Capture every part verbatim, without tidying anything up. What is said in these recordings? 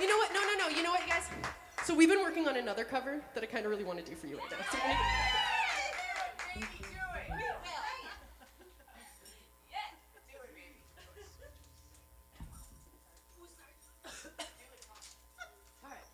You know what? No, no, no. You know what, guys? So we've been working on another cover that I kind of really want to do for you right now. So yeah. Baby, do it. We will. Yes, do it, baby. All right.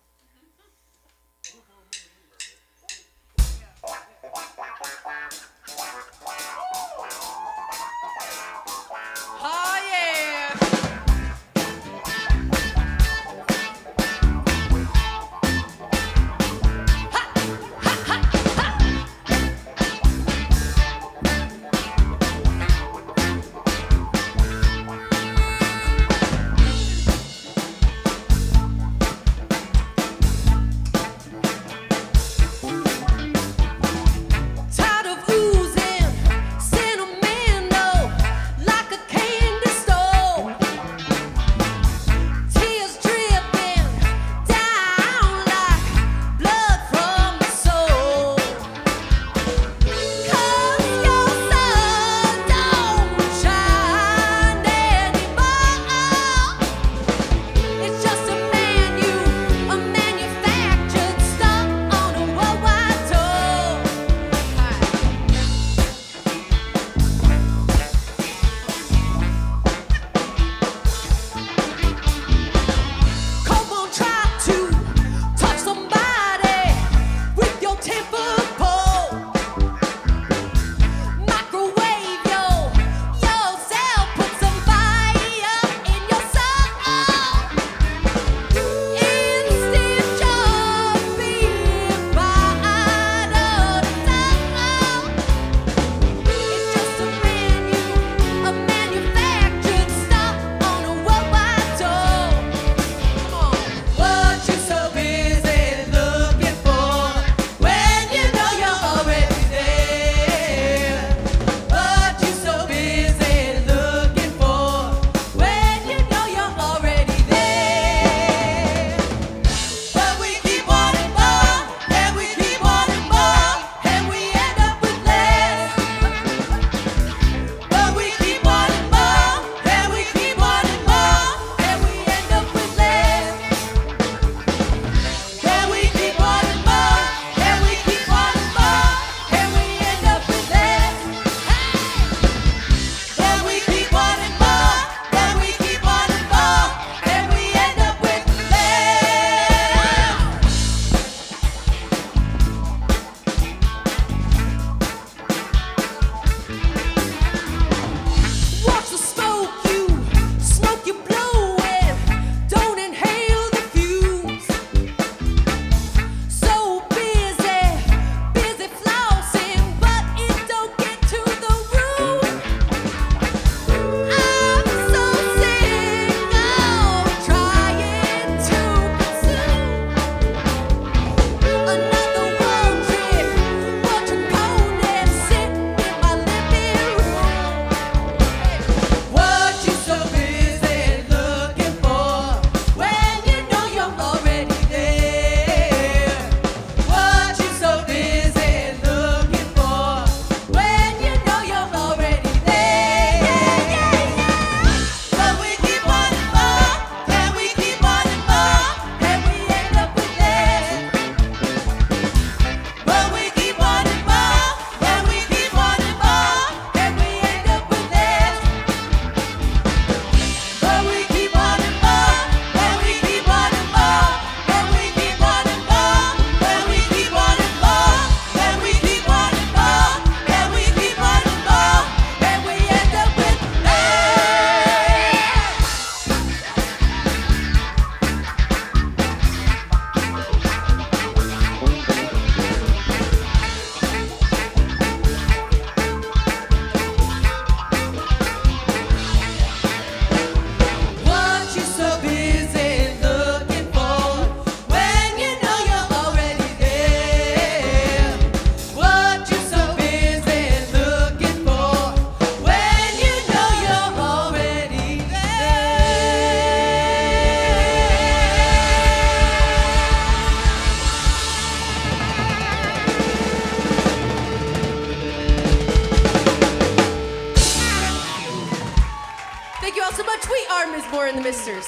Thank you all so much. We are Miz Maura and the Misters.